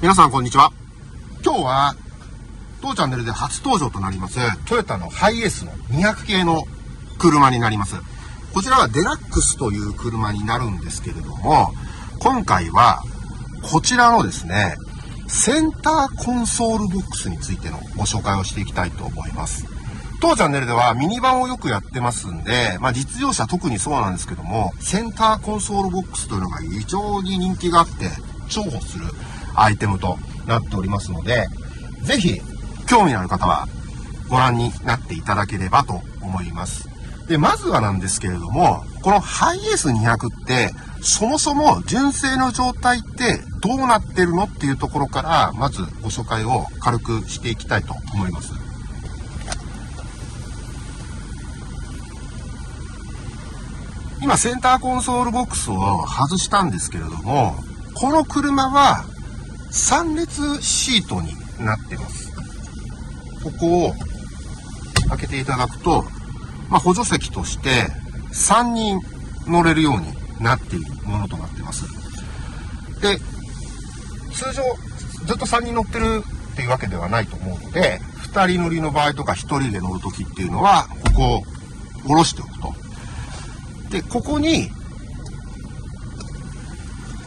皆さんこんにちは。今日は当チャンネルで初登場となりますトヨタのハイエースの200系の車になります。こちらはデラックスという車になるんですけれども、今回はこちらのですねセンターコンソールボックスについてのご紹介をしていきたいと思います。当チャンネルではミニバンをよくやってますんで、実用車特にそうなんですけども、センターコンソールボックスというのが非常に人気があって重宝するアイテムとなっておりますので、ぜひ興味のある方はご覧になっていただければと思います。で、まずはなんですけれども、このハイエース200ってそもそも純正の状態ってどうなってるのっていうところからまずご紹介を軽くしていきたいと思います。今センターコンソールボックスを外したんですけれども、この車は3列シートになってます。ここを開けていただくと、補助席として3人乗れるようになっているものとなってます。で、通常ずっと3人乗ってるっていうわけではないと思うので、2人乗りの場合とか1人で乗るときっていうのはここを下ろしておくと。で、ここに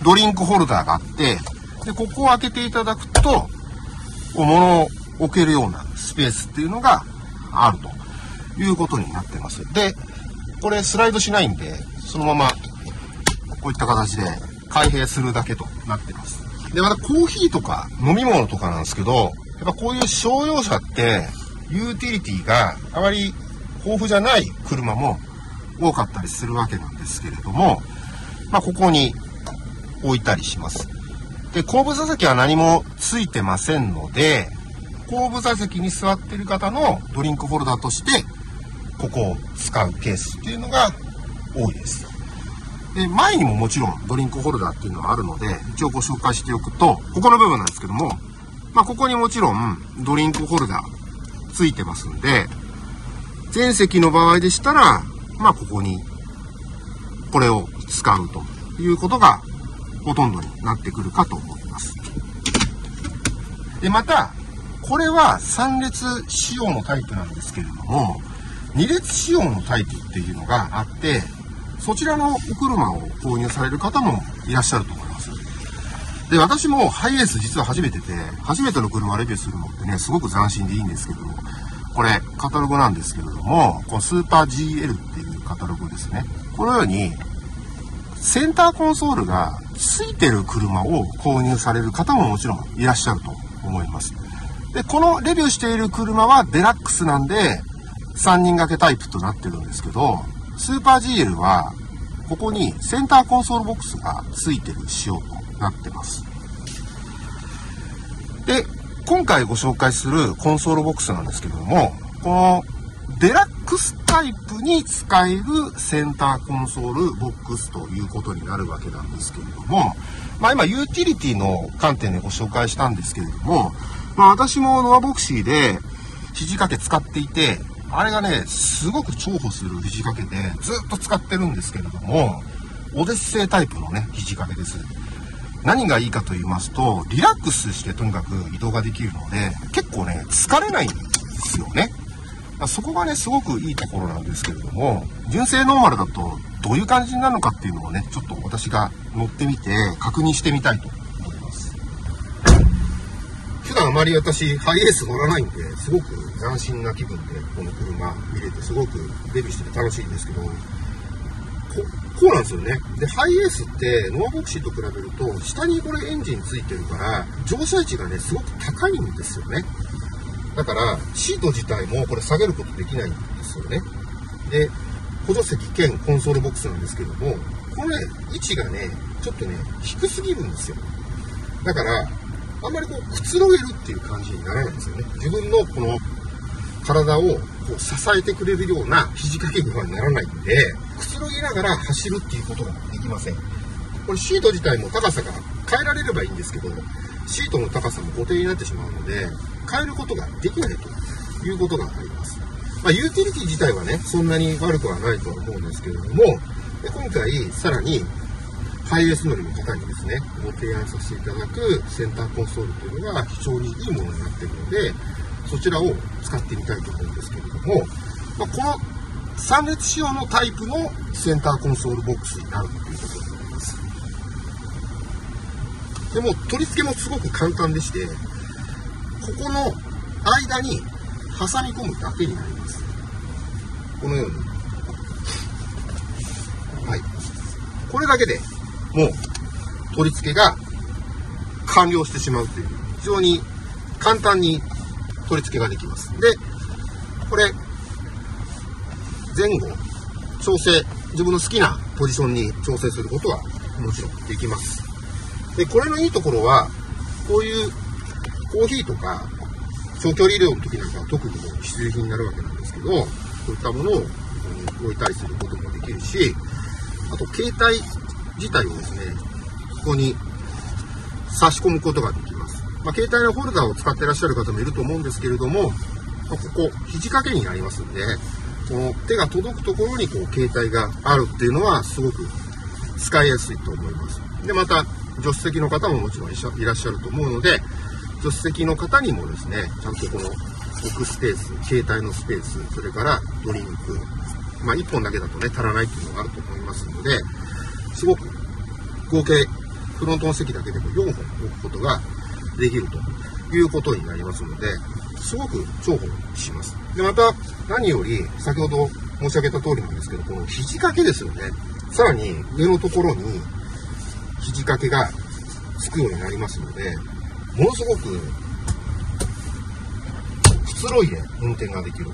ドリンクホルダーがあって、で、ここを開けていただくと、物を置けるようなスペースっていうのがあるということになってます。で、これスライドしないんで、そのままこういった形で開閉するだけとなってます。で、またコーヒーとか飲み物とかなんですけど、やっぱこういう商用車ってユーティリティがあまり豊富じゃない車も多かったりするわけなんですけれども、ここに置いたりします。で、後部座席は何もついてませんので、後部座席に座っている方のドリンクホルダーとして、ここを使うケースっていうのが多いです。で、前にももちろんドリンクホルダーっていうのはあるので、一応ご紹介しておくと、ここの部分なんですけども、ここにもちろんドリンクホルダーついてますんで、全席の場合でしたら、ここに、これを使うということが、ほとんどになってくるかと思います。で、また、これは3列仕様のタイプなんですけれども、2列仕様のタイプっていうのがあって、そちらのお車を購入される方もいらっしゃると思います。で、私もハイエース実は初めての車をレビューするのってね、すごく斬新でいいんですけど、これ、カタログなんですけれども、このスーパー GL っていうカタログですね。このように、センターコンソールがついてる車を購入される方ももちろんいらっしゃると思います。で、このレビューしている車はデラックスなんで、3人掛けタイプとなってるんですけど、スーパー GL は、ここにセンターコンソールボックスがついてる仕様となってます。で、今回ご紹介するコンソールボックスなんですけれども、このデラックスタイプに使えるセンターコンソールボックスということになるわけなんですけれども、今ユーティリティの観点でご紹介したんですけれども、私もノアボクシーで肘掛け使っていて、あれがね、すごく重宝する肘掛けでずっと使ってるんですけれども、オデッセイタイプのね、肘掛けです。何がいいかと言いますと、リラックスしてとにかく移動ができるので、結構ね、疲れないんですよね。そこがね、すごくいいところなんですけれども、純正ノーマルだとどういう感じになるのかっていうのをね、ちょっと私が乗ってみて確認してみたいと思います。普段あまり私、ハイエース乗らないんで、すごく斬新な気分でこの車見れて、すごくレビューしてて楽しいんですけど、こうなんですよね。で、ハイエースってノアボクシーと比べると、下にこれエンジンついてるから、乗車位置がね、すごく高いんですよね。だから、シート自体もこれ下げることできないんですよね。で、補助席兼コンソールボックスなんですけども、このね、位置がね、ちょっとね、低すぎるんですよ。だから、あんまりこう、くつろげるっていう感じにならないんですよね。自分のこの体をこう支えてくれるような肘掛け具合にならないんで、くつろぎながら走るっていうことができません。これシート自体も高さが変えられればいいんですけど、シートの高さも固定になってしまうので、変えることができないということがあります。ユーティリティ自体はね、そんなに悪くはないとは思うんですけれども、で、今回さらに、IS 乗りの方にですね、ご提案させていただくセンターコンソールというのが非常にいいものになっているので、そちらを使ってみたいと思うんですけれども、まあ、この3列仕様のタイプのセンターコンソールボックスになるということになります。でも取り付けもすごく簡単でして、ここの間に挟み込むだけになります。このように。はい。これだけでもう取り付けが完了してしまうという、非常に簡単に取り付けができます。で、これ、前後、調整、自分の好きなポジションに調整することはもちろんできます。で、これのいいところは、こういうコーヒーとか、長距離移動の時なんかは特に必需品になるわけなんですけど、こういったものを置いたりすることもできるし、あと携帯自体をですね、ここに差し込むことができます。まあ、携帯のホルダーを使ってらっしゃる方もいると思うんですけれども、まあ、ここ肘掛けになりますんで、この手が届くところにこう携帯があるっていうのはすごく使いやすいと思います。で、また助手席の方ももちろんいらっしゃると思うので、助手席の方にもですね、ちゃんとこの置くスペース、携帯のスペース、それからドリンク、まあ、1本だけだとね、足らないっていうのがあると思いますので、すごく合計、フロントの席だけでも4本置くことができるということになりますので、すごく重宝します。で、また、何より、先ほど申し上げた通りなんですけど、この肘掛けですよね。さらに、上のところに肘掛けがつくようになりますので、ものすごくくつろいで運転ができる。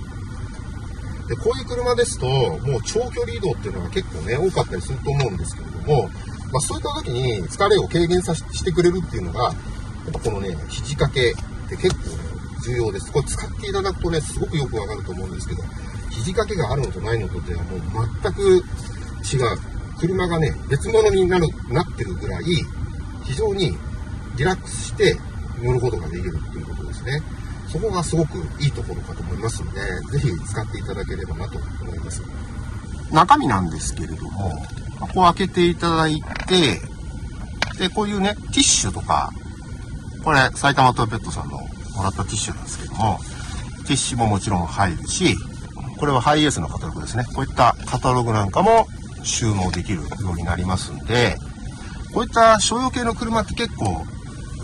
で、こういう車ですと、もう長距離移動っていうのが結構ね、多かったりすると思うんですけれども、まあ、そういった時に疲れを軽減してくれるっていうのが、やっぱこのね、肘掛けって結構ね、重要です。これ使っていただくとね、すごくよくわかると思うんですけど、肘掛けがあるのとないのとではもう全く違う。車がね、別物になってるぐらい、非常にリラックスして乗ることができるということですね。そこがすごくいいところかと思いますので、ぜひ使っていただければなと思います。中身なんですけれども、ここを開けていただいて、で、こういうね、ティッシュとか、これ、埼玉トヨペットさんのもらったティッシュなんですけども、ティッシュももちろん入るし、これはハイエースのカタログですね。こういったカタログなんかも収納できるようになりますんで、こういった商用系の車って結構、こ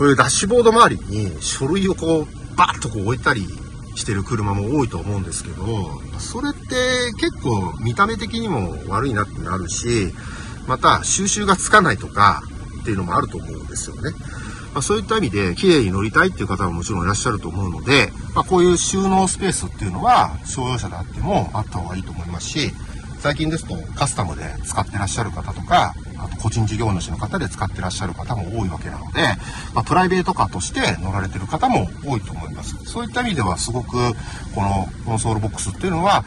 ういうダッシュボード周りに書類をこうバッとこう置いたりしてる車も多いと思うんですけど、それって結構見た目的にも悪いなってなるし、また収集がつかないとかっていうのもあると思うんですよね。まあ、そういった意味で綺麗に乗りたいっていう方ももちろんいらっしゃると思うので、まあ、こういう収納スペースっていうのは商用車であってもあった方がいいと思いますし、最近ですとカスタムで使ってらっしゃる方とか、あと個人事業主の方で使ってらっしゃる方も多いわけなので、まあ、プライベートカーとして乗られてる方も多いと思います。そういった意味ではすごくこのコンソールボックスっていうのは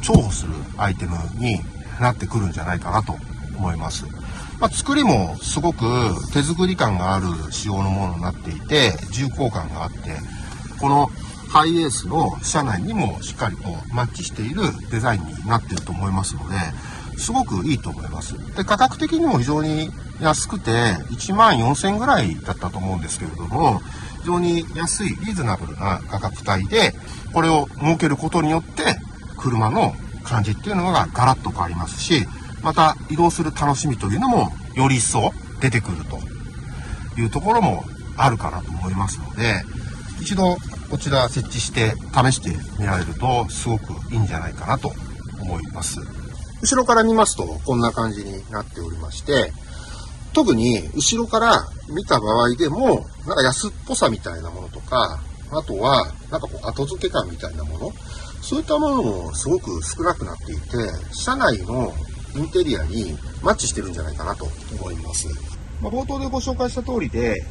重宝するアイテムになってくるんじゃないかなと思います。まあ、作りもすごく手作り感がある仕様のものになっていて、重厚感があって、このハイエースの車内にもしっかりとマッチしているデザインになっていると思いますので、すごくいいと思います。で、価格的にも非常に安くて、14,000円ぐらいだったと思うんですけれども、非常に安いリーズナブルな価格帯で、これを設けることによって、車の感じっていうのがガラッと変わりますし、また移動する楽しみというのもより一層出てくるというところもあるかなと思いますので、一度こちら設置して試してみられるとすごくいいんじゃないかなと思います。後ろから見ますとこんな感じになっておりまして、特に後ろから見た場合でもなんか安っぽさみたいなものとか、あとはなんかこう後付け感みたいなもの、そういったものもすごく少なくなっていて、車内のインテリアにマッチしてるんじゃないかなと思います。まあ、冒頭でご紹介した通りで、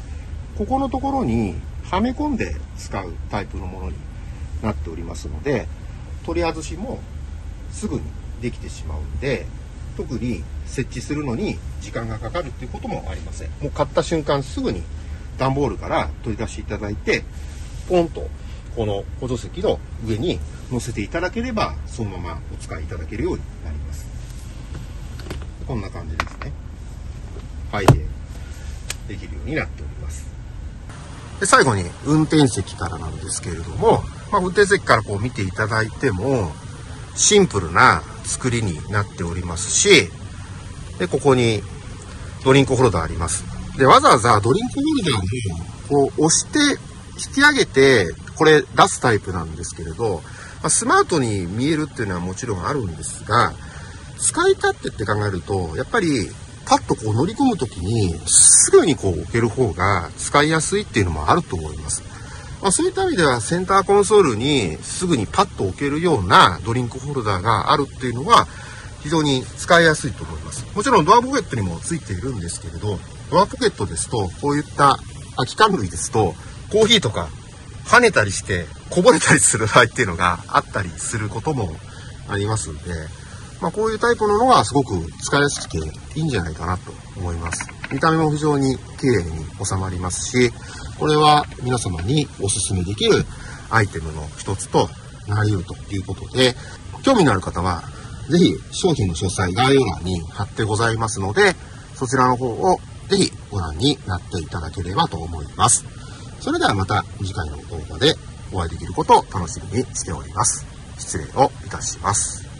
ここのところにはめ込んで使うタイプのものになっておりますので、取り外しもすぐにできてしまうので、特に設置するのに時間がかかるっていうこともありません。もう買った瞬間すぐに段ボールから取り出していただいて、ポンとこの補助席の上に乗せていただければ、そのままお使いいただけるようになります。こんな感じですね。拝迎できるようになっております。で最後に運転席からなんですけれども、運転席からこう見ていただいてもシンプルな作りになっておりますし、でここにドリンクホルダーあります。でわざわざドリンクホルダーをこう押して引き上げてこれ出すタイプなんですけれど、スマートに見えるっていうのはもちろんあるんですが、使い勝手って考えるとやっぱりパッとこう乗り込む時にすぐにこう置ける方が使いやすいっていうのもあると思います。そういった意味ではセンターコンソールにすぐにパッと置けるようなドリンクホルダーがあるっていうのは非常に使いやすいと思います。もちろんドアポケットにもついているんですけれど、ドアポケットですとこういった空き缶類ですとコーヒーとか跳ねたりしてこぼれたりする場合っていうのがあったりすることもありますんで、こういうタイプののはすごく使いやすくていいんじゃないかなと思います。見た目も非常に綺麗に収まりますし、これは皆様にお勧めできるアイテムの一つとなり得るということで、興味のある方はぜひ商品の詳細概要欄に貼ってございますので、そちらの方をぜひご覧になっていただければと思います。それではまた次回の動画でお会いできることを楽しみにしております。失礼をいたします。